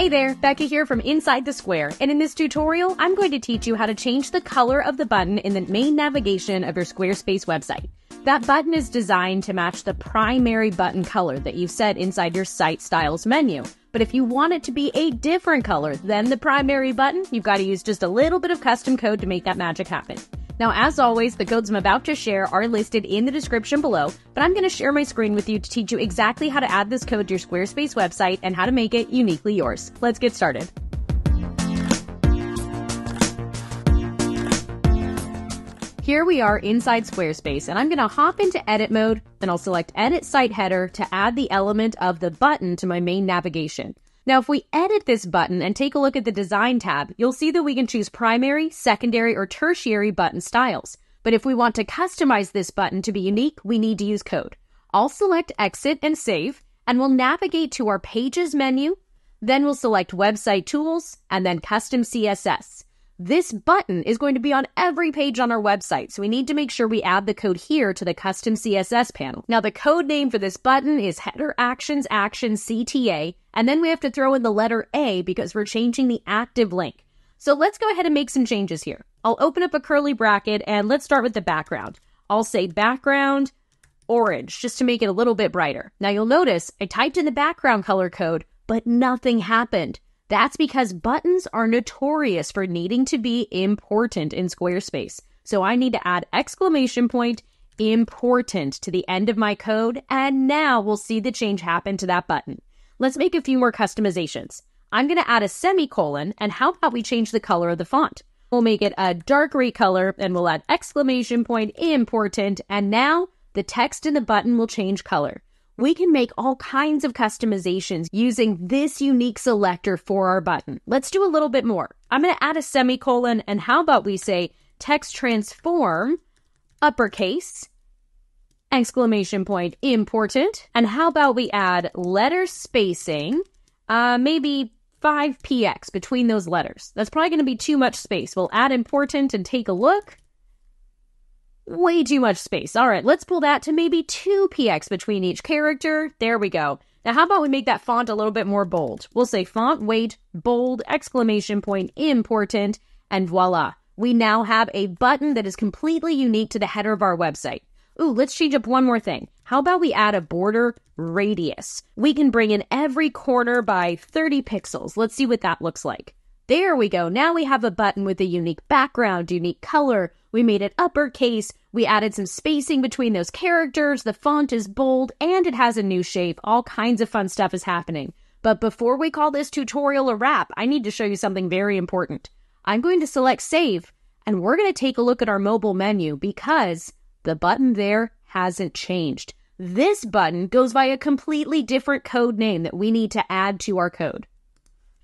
Hey there, Becca here from Inside the Square, and in this tutorial, I'm going to teach you how to change the color of the button in the main navigation of your Squarespace website. That button is designed to match the primary button color that you've set inside your site styles menu. But if you want it to be a different color than the primary button, you've got to use just a little bit of custom code to make that magic happen. Now, as always, the codes I'm about to share are listed in the description below, but I'm going to share my screen with you to teach you exactly how to add this code to your Squarespace website and how to make it uniquely yours. Let's get started. Here we are inside Squarespace, and I'm going to hop into edit mode, then I'll select edit site header to add the element of the button to my main navigation. Now, if we edit this button and take a look at the design tab, you'll see that we can choose primary, secondary, or tertiary button styles. But if we want to customize this button to be unique, we need to use code. I'll select exit and save, and we'll navigate to our pages menu. Then we'll select website tools and then custom CSS. This button is going to be on every page on our website, so we need to make sure we add the code here to the custom CSS panel. Now, the code name for this button is header actions action CTA, and then we have to throw in the letter A because we're changing the active link. So let's go ahead and make some changes here. I'll open up a curly bracket and let's start with the background. I'll say background orange just to make it a little bit brighter. Now, you'll notice I typed in the background color code, but nothing happened. That's because buttons are notorious for needing to be important in Squarespace. So I need to add exclamation point important to the end of my code, and now we'll see the change happen to that button. Let's make a few more customizations. I'm going to add a semicolon, and how about we change the color of the font? We'll make it a dark gray color, and we'll add exclamation point important, and now the text in the button will change color. We can make all kinds of customizations using this unique selector for our button. Let's do a little bit more. I'm going to add a semicolon, and how about we say text transform, uppercase, exclamation point, important. And how about we add letter spacing, maybe 5px between those letters. That's probably going to be too much space. We'll add important and take a look. Way too much space. All right, let's pull that to maybe 2px between each character. There we go. Now, how about we make that font a little bit more bold? We'll say font weight, bold, exclamation point, important, and voila. We now have a button that is completely unique to the header of our website. Ooh, let's change up one more thing. How about we add a border radius? We can bring in every corner by 30 pixels. Let's see what that looks like. There we go. Now we have a button with a unique background, unique color. We made it uppercase. We added some spacing between those characters. The font is bold and it has a new shape. All kinds of fun stuff is happening. But before we call this tutorial a wrap, I need to show you something very important. I'm going to select save, and we're going to take a look at our mobile menu because the button there hasn't changed. This button goes by a completely different code name that we need to add to our code.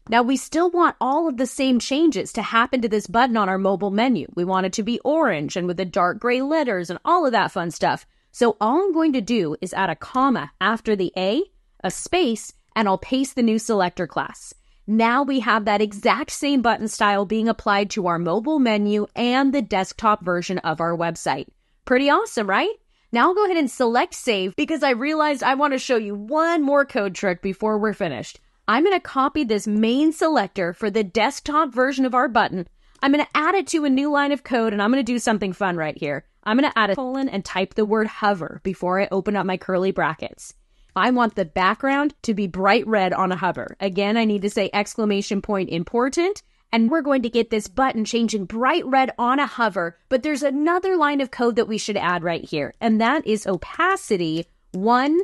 Now, we still want all of the same changes to happen to this button on our mobile menu. We want it to be orange and with the dark gray letters and all of that fun stuff. So all I'm going to do is add a comma after the A, a space, and I'll paste the new selector class. Now we have that exact same button style being applied to our mobile menu and the desktop version of our website. Pretty awesome, right? Now I'll go ahead and select save because I realized I want to show you one more code trick before we're finished. I'm going to copy this main selector for the desktop version of our button. I'm going to add it to a new line of code, and I'm going to do something fun right here. I'm going to add a colon and type the word hover before I open up my curly brackets. I want the background to be bright red on a hover. Again, I need to say exclamation point important, and we're going to get this button changing bright red on a hover, but there's another line of code that we should add right here, and that is opacity 1,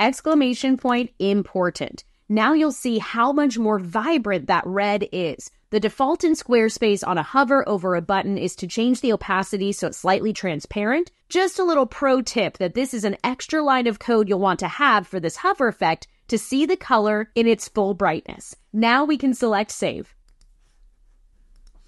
exclamation point important. Now you'll see how much more vibrant that red is. The default in Squarespace on a hover over a button is to change the opacity so it's slightly transparent. Just a little pro tip that this is an extra line of code you'll want to have for this hover effect to see the color in its full brightness. Now we can select save.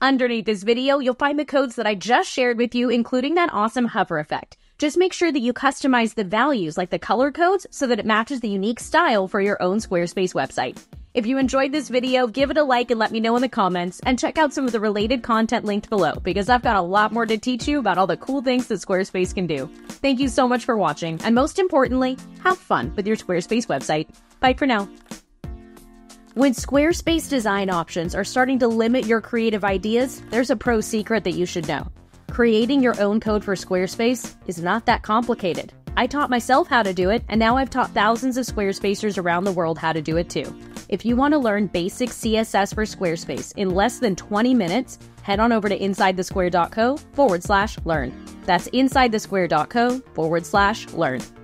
Underneath this video, you'll find the codes that I just shared with you, including that awesome hover effect. Just make sure that you customize the values like the color codes so that it matches the unique style for your own Squarespace website. If you enjoyed this video, give it a like and let me know in the comments, and check out some of the related content linked below because I've got a lot more to teach you about all the cool things that Squarespace can do. Thank you so much for watching, and most importantly, have fun with your Squarespace website. Bye for now. When Squarespace design options are starting to limit your creative ideas, there's a pro secret that you should know. Creating your own code for Squarespace is not that complicated. I taught myself how to do it, and now I've taught thousands of Squarespacers around the world how to do it too. If you want to learn basic CSS for Squarespace in less than 20 minutes, head on over to InsideTheSquare.co/learn. That's InsideTheSquare.co/learn.